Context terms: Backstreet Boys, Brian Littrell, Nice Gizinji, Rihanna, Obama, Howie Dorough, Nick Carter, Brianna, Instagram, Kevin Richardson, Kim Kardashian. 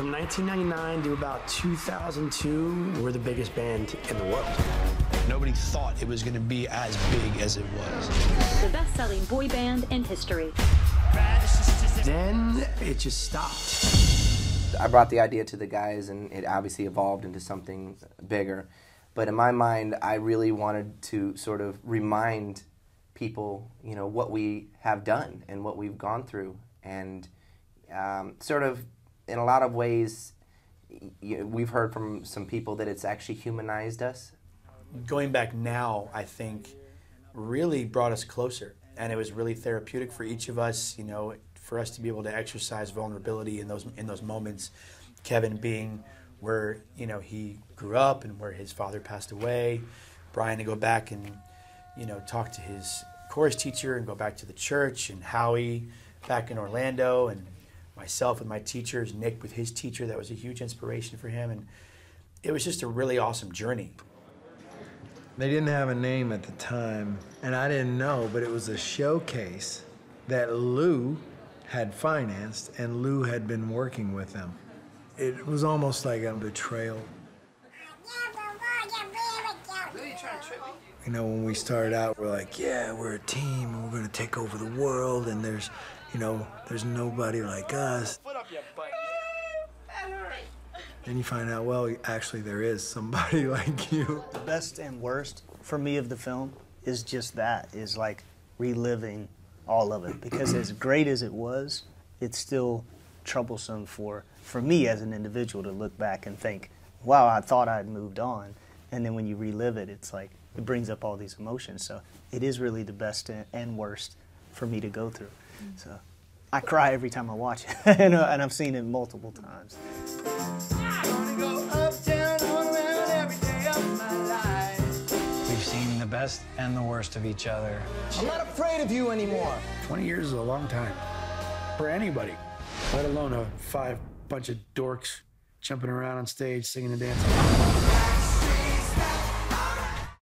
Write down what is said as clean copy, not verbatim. From 1999 to about 2002, we're the biggest band in the world. Nobody thought it was going to be as big as it was. The best-selling boy band in history. Then it just stopped. I brought the idea to the guys, and it obviously evolved into something bigger. But in my mind, I really wanted to sort of remind people, you know, what we have done and what we've gone through. And sort of, in a lot of ways, we've heard from some people that it's actually humanized us. Going back now, I think, really brought us closer. And it was really therapeutic for each of us, you know, for us to be able to exercise vulnerability in those moments. Kevin being where, you know, he grew up and where his father passed away. Brian to go back and, you know, talk to his chorus teacher and go back to the church. And Howie back in Orlando, and myself with my teachers, Nick with his teacher. That was a huge inspiration for him. And it was just a really awesome journey. They didn't have a name at the time, and I didn't know, but it was a showcase that Lou had financed, and Lou had been working with them. It was almost like a betrayal. You know, when we started out, we're like, yeah, we're a team, and we're going to take over the world, and there's, you know, there's nobody like us. Then you find out, well, actually there is somebody like you. The best and worst for me of the film is just that, is like reliving all of it. Because as great as it was, it's still troublesome for me as an individual to look back and think, wow, I thought I'd moved on. And then when you relive it, it's like, it brings up all these emotions. So it is really the best and worst for me to go through. So I cry every time I watch it, and I've seen it multiple times. We've seen the best and the worst of each other. I'm not afraid of you anymore. 20 years is a long time for anybody, let alone a bunch of dorks jumping around on stage, singing and dancing.